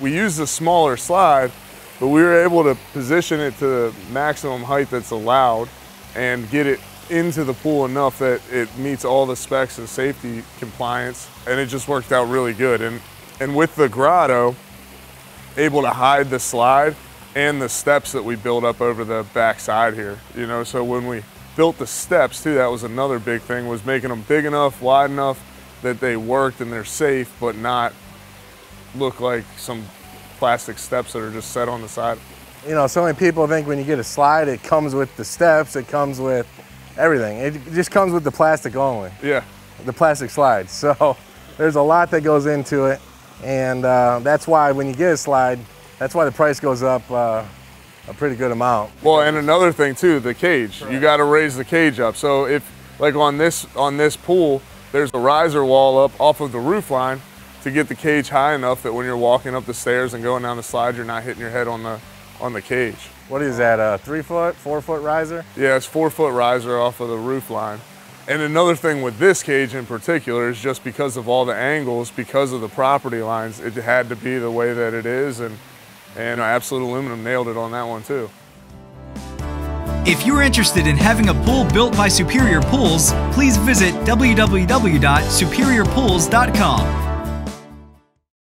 We used a smaller slide, but we were able to position it to the maximum height that's allowed and get it into the pool enough that it meets all the specs and safety compliance, and it just worked out really good. And with the grotto, able to hide the slide and the steps that we built up over the back side here, you know. So when we built the steps too, that was another big thing, was making them big enough, wide enough that they worked and they're safe, but not look like some plastic steps that are just set on the side. You know, so many people think when you get a slide, it comes with the steps, it comes with everything. It just comes with the plastic only. Yeah. The plastic slides. So there's a lot that goes into it. And that's why when you get a slide, that's why the price goes up a pretty good amount. Well, and another thing too, the cage. Correct. You got to raise the cage up. So if, like on this pool, there's a riser wall up off of the roof line to get the cage high enough that when you're walking up the stairs and going down the slide, you're not hitting your head on the cage. What is that, a 3-foot, 4-foot riser? Yeah, it's 4-foot riser off of the roof line. And another thing with this cage in particular is just because of all the angles, because of the property lines, it had to be the way that it is, and Absolute Aluminum nailed it on that one too. If you're interested in having a pool built by Superior Pools, please visit www.SuperiorPools.com.